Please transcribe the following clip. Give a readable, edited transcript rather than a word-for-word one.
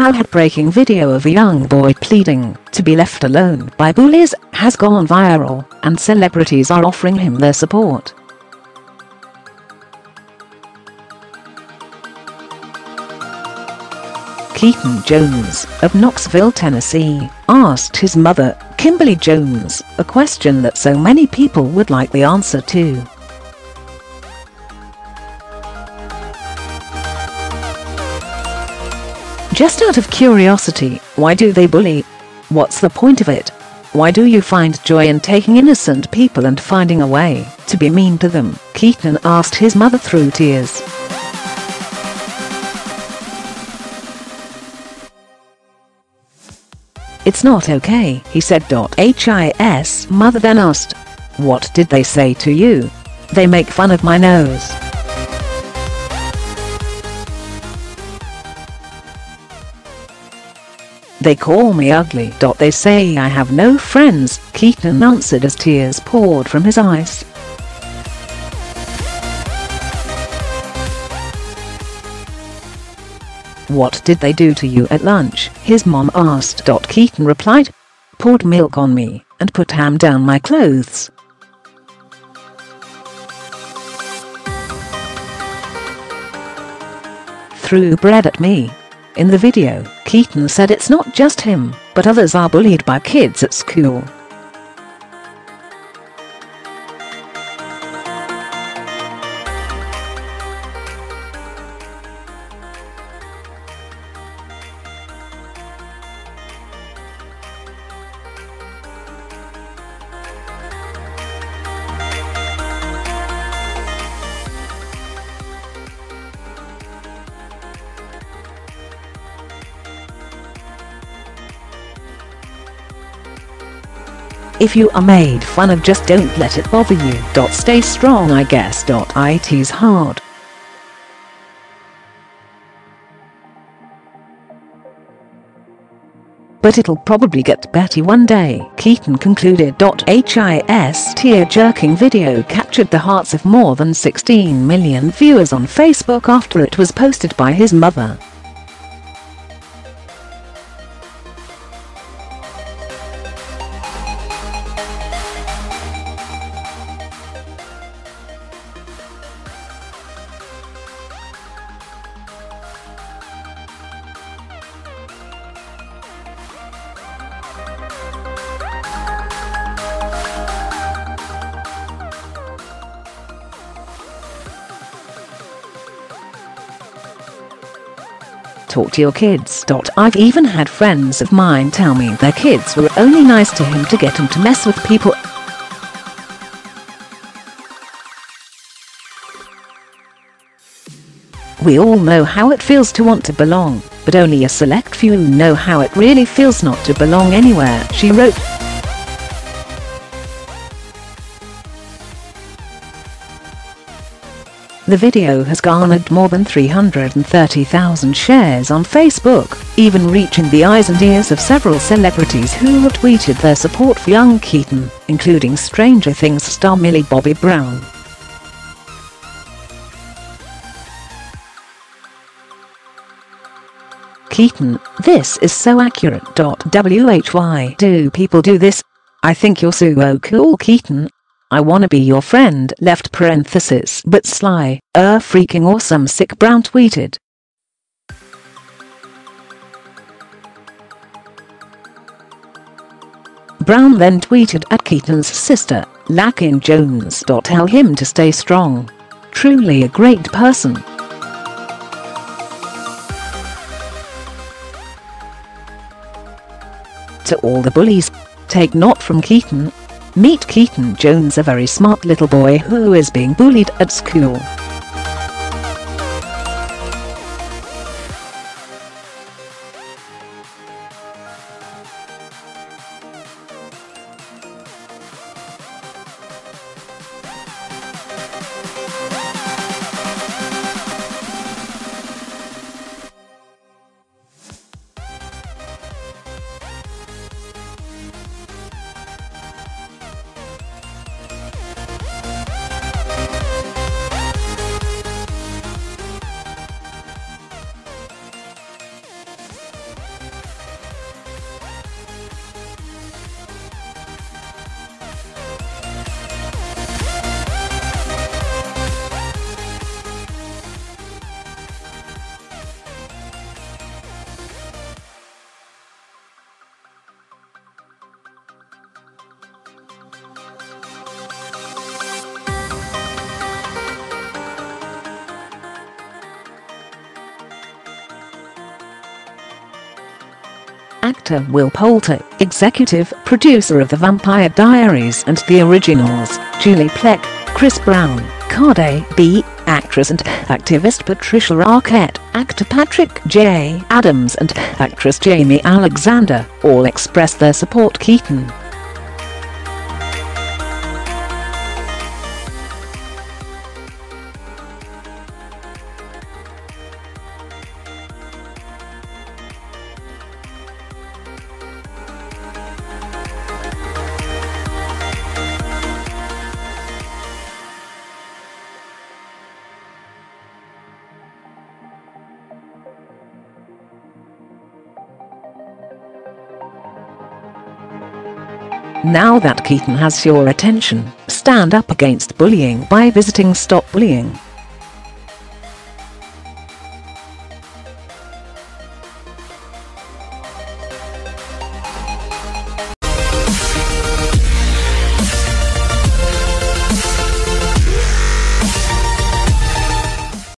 Our heartbreaking video of a young boy pleading to be left alone by bullies has gone viral, and celebrities are offering him their support. Keaton Jones, of Knoxville, Tennessee, asked his mother, Kimberly Jones, a question that so many people would like the answer to. Just out of curiosity, why do they bully? What's the point of it? Why do you find joy in taking innocent people and finding a way to be mean to them? Keaton asked his mother through tears. "It's not okay," he said. His mother then asked, "What did they say to you?" "They make fun of my nose. They call me ugly. They say I have no friends," Keaton answered as tears poured from his eyes. "What did they do to you at lunch?" his mom asked. Keaton replied, "Poured milk on me and put ham down my clothes." "Threw bread at me." In the video, Keaton said it's not just him, but others are bullied by kids at school. "If you are made fun of, just don't let it bother you. Stay strong, I guess. It's hard. But it'll probably get better one day," Keaton concluded. His tear-jerking video captured the hearts of more than 16 million viewers on Facebook after it was posted by his mother. "Talk to your kids. I've even had friends of mine tell me their kids were only nice to him to get him to mess with people. We all know how it feels to want to belong, but only a select few know how it really feels not to belong anywhere," she wrote. The video has garnered more than 330,000 shares on Facebook, even reaching the eyes and ears of several celebrities who retweeted their support for young Keaton, including Stranger Things star Millie Bobby Brown. Keaton, "This is so accurate. Why do people do this? I think you're so cool, Keaton. I wanna be your friend, but sly, freaking awesome," Sick Brown tweeted. Brown then tweeted at Keaton's sister, Lakin Jones. "Tell him to stay strong. Truly a great person. To all the bullies, take not from Keaton. Meet Keaton Jones, a very smart little boy who is being bullied at school. actor Will Poulter, executive producer of The Vampire Diaries and The Originals, Julie Plec, Chris Brown, Cardi B, actress and activist Patricia Arquette, actor Patrick J. Adams and actress Jamie Alexander, all expressed their support Keaton. Now that Keaton has your attention, stand up against bullying by visiting StopBullying.org.